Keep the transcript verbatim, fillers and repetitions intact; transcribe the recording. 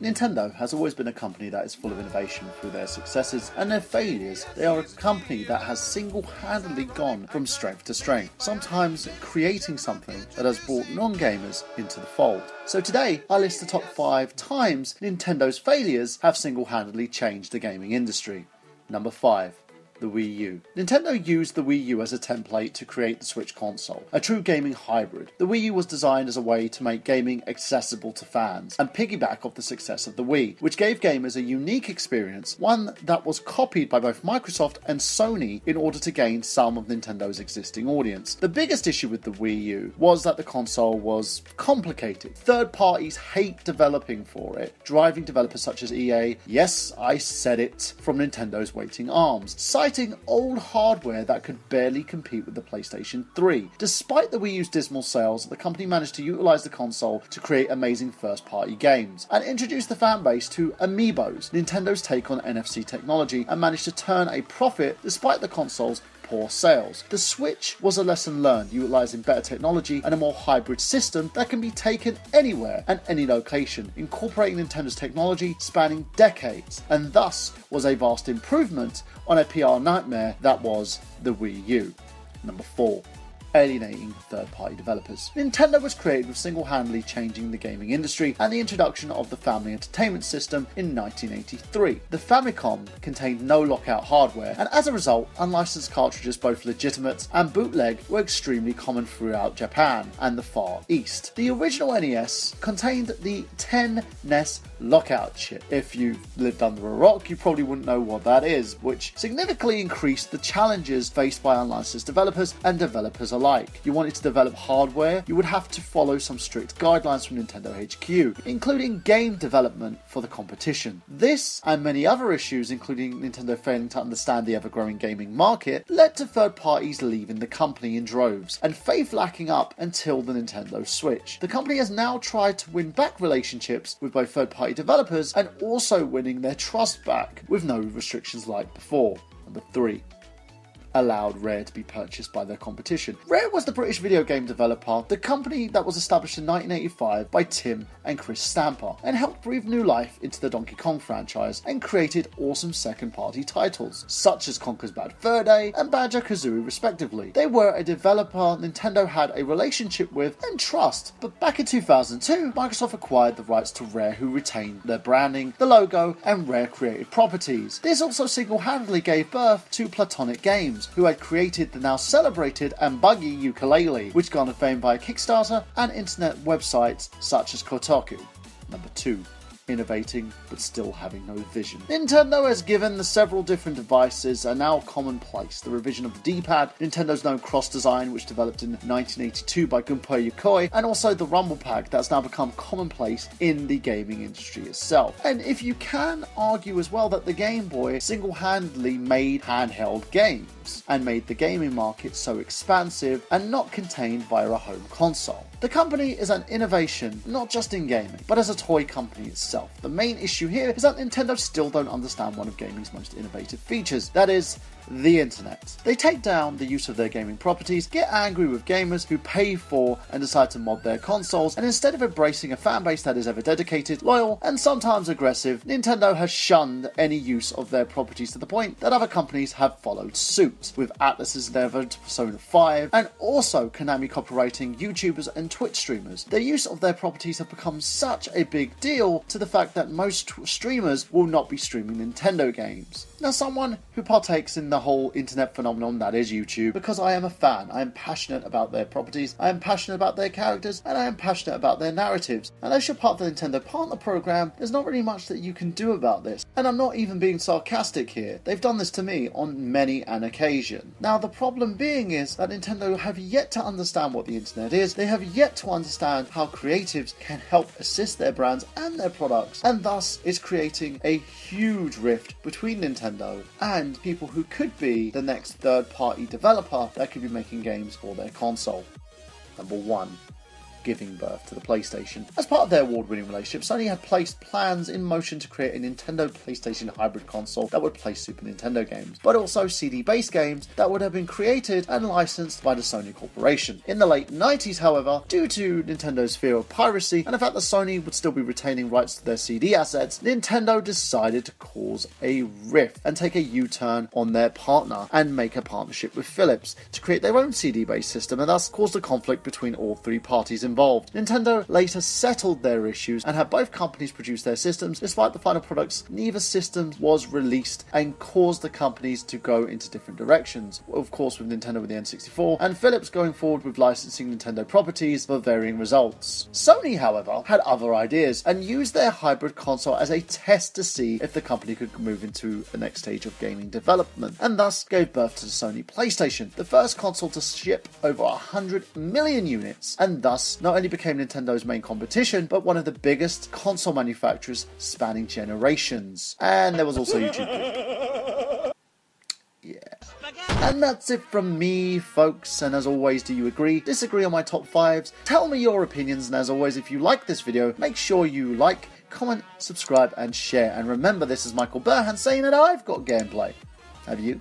Nintendo has always been a company that is full of innovation through their successes and their failures. They are a company that has single-handedly gone from strength to strength, sometimes creating something that has brought non-gamers into the fold. So today, I list the top five times Nintendo's failures have single-handedly changed the gaming industry. Number five. The Wii U. Nintendo used the Wii U as a template to create the Switch console, a true gaming hybrid. The Wii U was designed as a way to make gaming accessible to fans and piggyback off the success of the Wii, which gave gamers a unique experience, one that was copied by both Microsoft and Sony in order to gain some of Nintendo's existing audience. The biggest issue with the Wii U was that the console was complicated. Third parties hate developing for it, driving developers such as E A, yes, I said it, from Nintendo's waiting arms, citing old hardware that could barely compete with the PlayStation three. Despite the Wii U's dismal sales, the company managed to utilise the console to create amazing first-party games, and introduced the fanbase to Amiibos, Nintendo's take on N F C technology, and managed to turn a profit despite the console's poor sales. The Switch was a lesson learned, utilising better technology and a more hybrid system that can be taken anywhere and any location, incorporating Nintendo's technology spanning decades, and thus was a vast improvement on a P R nightmare that was the Wii U. Number four. Alienating third-party developers. Nintendo was created with single-handedly changing the gaming industry and the introduction of the family entertainment system in nineteen eighty-three. The Famicom contained no lockout hardware, and as a result, unlicensed cartridges, both legitimate and bootleg, were extremely common throughout Japan and the Far East. The original N E S contained the ten N E S lockout chip. If you lived under a rock, you probably wouldn't know what that is, which significantly increased the challenges faced by unlicensed developers and developers alike. Like. You wanted to develop hardware, you would have to follow some strict guidelines from Nintendo H Q, including game development for the competition. This, and many other issues, including Nintendo failing to understand the ever-growing gaming market, led to third parties leaving the company in droves, and faith lacking up until the Nintendo Switch. The company has now tried to win back relationships with both third-party developers and also winning their trust back, with no restrictions like before. Number three. Allowed Rare to be purchased by their competition. Rare was the British video game developer, the company that was established in nineteen eighty-five by Tim and Chris Stamper, and helped breathe new life into the Donkey Kong franchise and created awesome second-party titles, such as Conker's Bad Fur Day and Banjo-Kazooie respectively. They were a developer Nintendo had a relationship with and trust, but back in two thousand two, Microsoft acquired the rights to Rare, who retained their branding, the logo, and Rare created properties. This also single-handedly gave birth to Platonic Games, who had created the now celebrated and buggy ukulele, which garnered fame via Kickstarter and internet websites such as Kotaku. Number two. Innovating but still having no vision. Nintendo has given the several different devices are now commonplace. The revision of the D-pad, Nintendo's known cross design, which developed in nineteen eighty-two by Gunpei Yokoi, and also the Rumble Pak that's now become commonplace in the gaming industry itself. And if you can argue as well that the Game Boy single-handedly made handheld games and made the gaming market so expansive and not contained via a home console. The company is an innovation, not just in gaming, but as a toy company itself. The main issue here is that Nintendo still don't understand one of gaming's most innovative features, that is, the internet. They take down the use of their gaming properties, get angry with gamers who pay for and decide to mod their consoles, and instead of embracing a fanbase that is ever dedicated, loyal, and sometimes aggressive, Nintendo has shunned any use of their properties to the point that other companies have followed suit, with Atlus's endeavour to Persona five, and also Konami copyrighting YouTubers and Twitch streamers. Their use of their properties have become such a big deal to the fact that most streamers will not be streaming Nintendo games. Now, someone who partakes in the whole internet phenomenon that is YouTube, because I am a fan, I am passionate about their properties, I am passionate about their characters, and I am passionate about their narratives. Unless you're part of the Nintendo Partner Program, there's not really much that you can do about this. And I'm not even being sarcastic here. They've done this to me on many an occasion. Now, the problem being is that Nintendo have yet to understand what the internet is. They have yet to understand how creatives can help assist their brands and their products, and thus is creating a huge rift between Nintendo and people who could be the next third-party developer that could be making games for their console. Number one. giving birth to the PlayStation. As part of their award-winning relationship, Sony had placed plans in motion to create a Nintendo PlayStation hybrid console that would play Super Nintendo games, but also C D-based games that would have been created and licensed by the Sony Corporation. In the late nineties, however, due to Nintendo's fear of piracy and the fact that Sony would still be retaining rights to their C D assets, Nintendo decided to cause a rift and take a U-turn on their partner and make a partnership with Philips to create their own C D-based system, and thus caused a conflict between all three parties involved. Nintendo later settled their issues and had both companies produce their systems. Despite the final products, neither system was released and caused the companies to go into different directions, of course with Nintendo with the N sixty-four and Philips going forward with licensing Nintendo properties for varying results. Sony, however, had other ideas and used their hybrid console as a test to see if the company could move into the next stage of gaming development, and thus gave birth to the Sony PlayStation, the first console to ship over one hundred million units, and thus not only became Nintendo's main competition, but one of the biggest console manufacturers spanning generations. And there was also YouTube. Yeah. And that's it from me, folks, and as always, do you agree, disagree on my top fives? Tell me your opinions, and as always, if you like this video, make sure you like, comment, subscribe, and share. And remember, this is Michael Burhan saying that I've got gameplay. Have you?